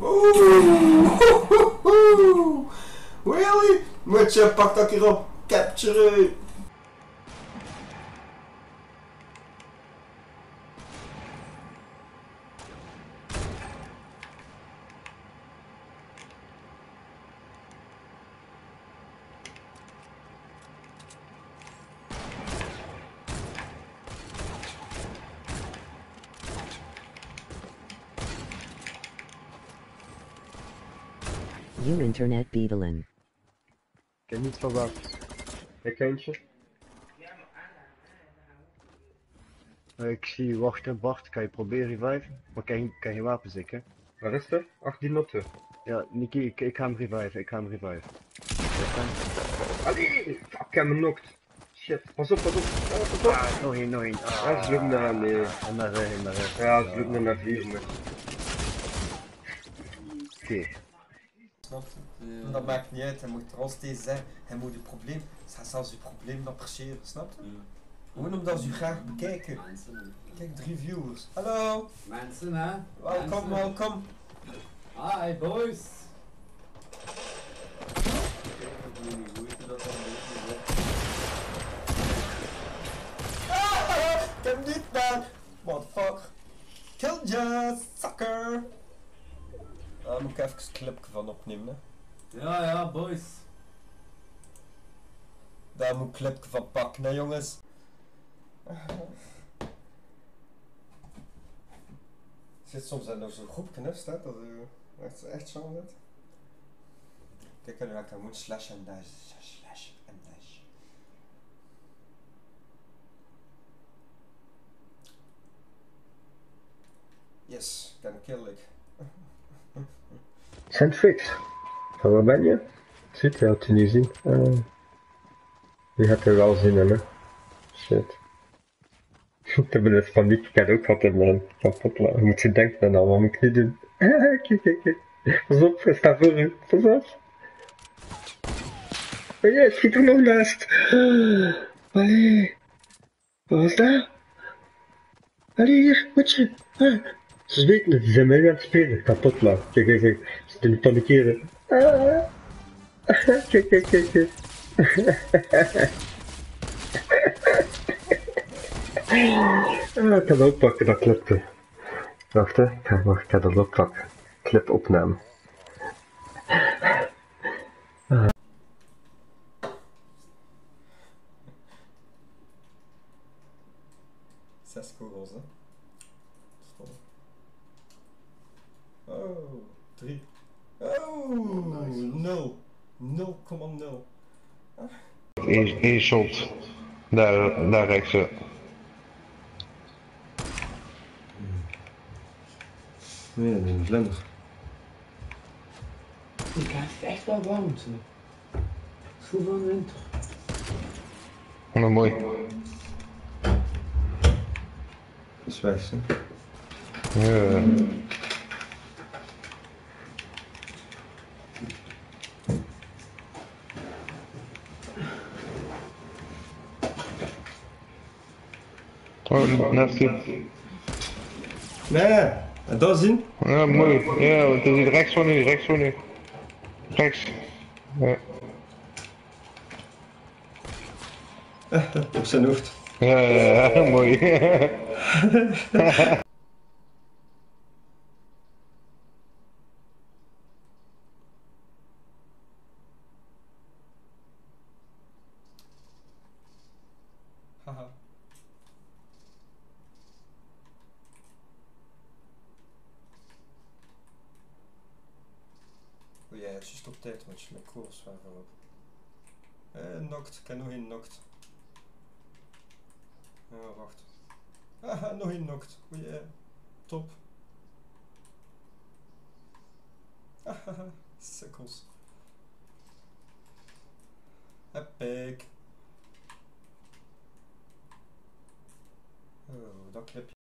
Oeh. Really? Moet je pak dat hier op. Capture. Your internet beedelin. Ik heb niet verwacht. Herkent je? Ik zie wacht en Bart, kan je proberen reviven? Maar kan je wapens zeker? Waar is er? Ach, die notte. Ja, Niki, ik ga hem reviven, Allee! Fuck, hem knokt. Shit, pas op, pas op. Ah, nog één. Ja, ze lukt naar nee. En naar rechts, Ja, ze lukt naar vliegen. Oké. Dat maakt niet uit, hij moet er altijd zijn, hij moet het probleem, zelfs het probleem appreciëren, snap je? Gewoon omdat ze u graag bekijken. Kijk, 3 viewers. Hallo! Mensen hè? Welkom, welkom! Hi boys! Ah, ik heb hem niet man! Motherfucker! Kill you, sucker! Daar moet ik even een clipje van opnemen. Hè. Ja, boys. Daar moet ik een clipje van pakken, hè, jongens. Zit soms nog zo'n groepje, hè, staat dat is echt zo net. Kijk, nu ik moet slash en dash, Yes, kan kill ik. Sandfix, waar ben je? Zit hij, had je niet zien. Die had er wel zin in, hè? Shit. Ik heb een paniek, ik had ook altijd man. Wat moet je denken dan, wat moet ik niet doen? Kijk. Pas op, hij staat voor u. Pas op. Oh ja, schiet er nog naast. Allee. Wat was dat? Allee, hier, moet je. Ze weten het, ze zijn mij aan het spelen, kapotla. Kijk, ze doen panikeren. Kijk. Ik kan oppakken, dat clipte. Wacht hè, ik ga dat oppakken. Clip opname. Zes kogels hè. Oh, 3. Oh, nice. 0,0. Eén shot. Daar rechts. Nee, dat is een vlinder. Ik krijg echt wel warmte. Het is goed wel winter. Nou, mooi. Dat is wijs, hè? Ja. Oh, naast je. Nee, dat zien? Ja, mooi. Ja, want het is rechts van u, Rechts. Ja. Op zijn hoofd. Ja, mooi. Haha. Ja, het is op tijd met je met koers waarop. Nokt, ik heb nog één nokt. Ja, wacht. Haha, nog één nokt. O ja, top. Haha, sukkels. Epic. Oh, dat clipje.